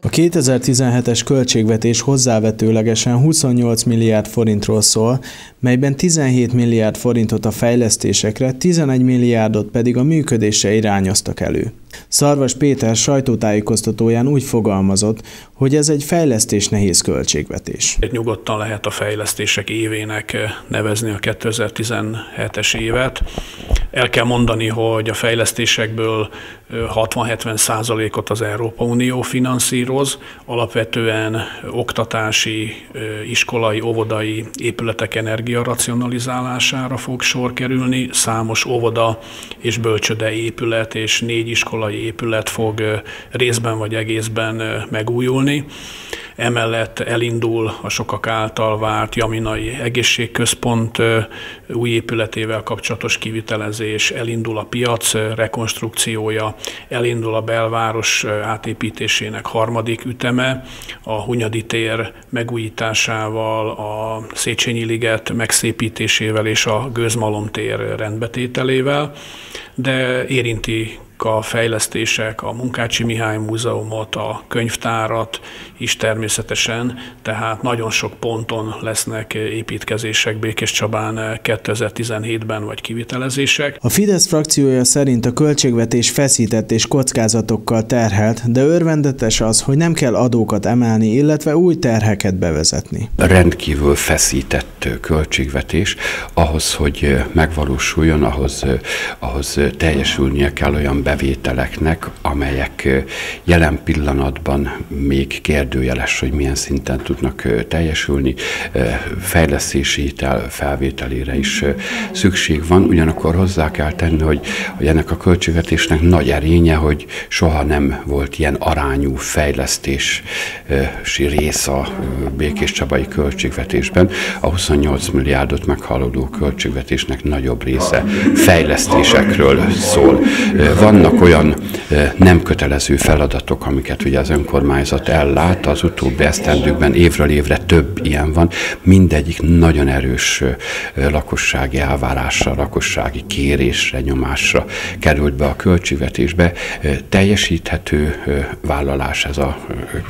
A 2017-es költségvetés hozzávetőlegesen 28 milliárd forintról szól, melyben 17 milliárd forintot a fejlesztésekre, 11 milliárdot pedig a működésre irányoztak elő. Szarvas Péter sajtótájékoztatóján úgy fogalmazott, hogy ez egy fejlesztés nehéz költségvetés. Nyugodtan lehet a fejlesztések évének nevezni a 2017-es évet. El kell mondani, hogy a fejlesztésekből 60-70%-ot az Európa Unió finanszíroz, alapvetően oktatási, iskolai, óvodai épületek energiaracionalizálására fog sor kerülni, számos óvoda és bölcsöde épület és 4 iskolai épület fog részben vagy egészben megújulni. Emellett elindul a sokak által várt Jaminai Egészségközpont új épületével kapcsolatos kivitelezés, elindul a piac rekonstrukciója, elindul a belváros átépítésének harmadik üteme, a Hunyadi tér megújításával, a Széchenyi liget megszépítésével és a Gőzmalom tér rendbetételével, de érinti a fejlesztések, a Munkácsi Mihály Múzeumot, a könyvtárat is természetesen, tehát nagyon sok ponton lesznek építkezések Békéscsabán 2017-ben vagy kivitelezések. A Fidesz frakciója szerint a költségvetés feszített és kockázatokkal terhelt, de örvendetes az, hogy nem kell adókat emelni, illetve új terheket bevezetni. Rendkívül feszített költségvetés, ahhoz, hogy megvalósuljon, ahhoz teljesülnie kell olyan bevételeknek, amelyek jelen pillanatban még kérdőjeles, hogy milyen szinten tudnak teljesülni, fejlesztési hitel felvételére is szükség van. Ugyanakkor hozzá kell tenni, hogy ennek a költségvetésnek nagy erénye, hogy soha nem volt ilyen arányú fejlesztési rész a Békéscsabai költségvetésben. A 28 milliárdot meghaladó költségvetésnek nagyobb része fejlesztésekről szól. Vannak olyan nem kötelező feladatok, amiket ugye az önkormányzat ellát, az utóbbi esztendőkben évről évre több ilyen van, mindegyik nagyon erős lakossági elvárásra, lakossági kérésre, nyomásra került be a költségvetésbe. Teljesíthető vállalás ez a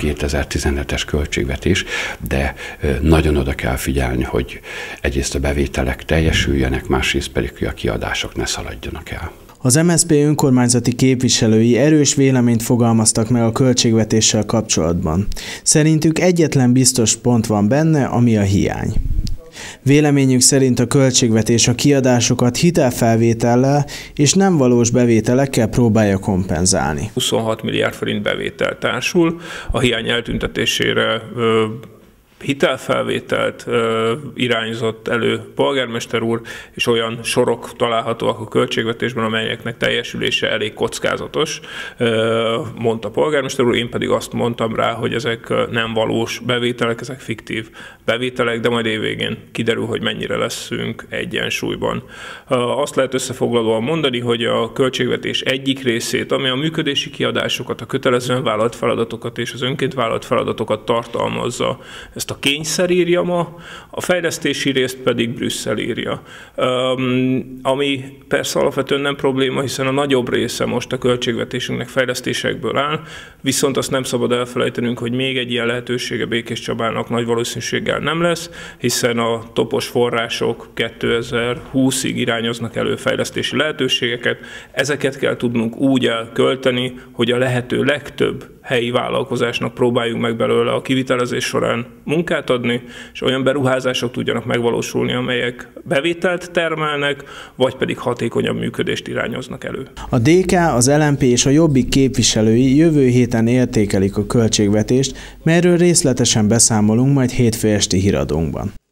2017-es költségvetés, de nagyon oda kell figyelni, hogy egyrészt a bevételek teljesüljenek, másrészt pedig a kiadások ne szaladjanak el. Az MSZP önkormányzati képviselői erős véleményt fogalmaztak meg a költségvetéssel kapcsolatban. Szerintük egyetlen biztos pont van benne, ami a hiány. Véleményük szerint a költségvetés a kiadásokat hitelfelvétellel és nem valós bevételekkel próbálja kompenzálni. 26 milliárd forint bevétel társul, a hiány eltüntetésére hitelfelvételt irányzott elő polgármester úr, és olyan sorok találhatóak a költségvetésben, amelyeknek teljesülése elég kockázatos, mondta polgármester úr, én pedig azt mondtam rá, hogy ezek nem valós bevételek, ezek fiktív bevételek, de majd évvégén kiderül, hogy mennyire leszünk egyensúlyban. Azt lehet összefoglalóan mondani, hogy a költségvetés egyik részét, ami a működési kiadásokat, a kötelezően vállalt feladatokat és az önként vállalt feladatokat tartalmazza, ezt a kényszer írja ma, a fejlesztési részt pedig Brüsszel írja. Ami persze alapvetően nem probléma, hiszen a nagyobb része most a költségvetésünknek fejlesztésekből áll, viszont azt nem szabad elfelejtenünk, hogy még egy ilyen lehetősége Békéscsabának nagy valószínűséggel nem lesz, hiszen a topos források 2020-ig irányoznak elő fejlesztési lehetőségeket. Ezeket kell tudnunk úgy elkölteni, hogy a lehető legtöbb helyi vállalkozásnak próbáljuk meg belőle a kivitelezés során munkát adni, és olyan beruházások tudjanak megvalósulni, amelyek bevételt termelnek, vagy pedig hatékonyabb működést irányoznak elő. A DK, az LMP és a Jobbik képviselői jövő héten értékelik a költségvetést, melyről részletesen beszámolunk majd hétfő esti híradónkban.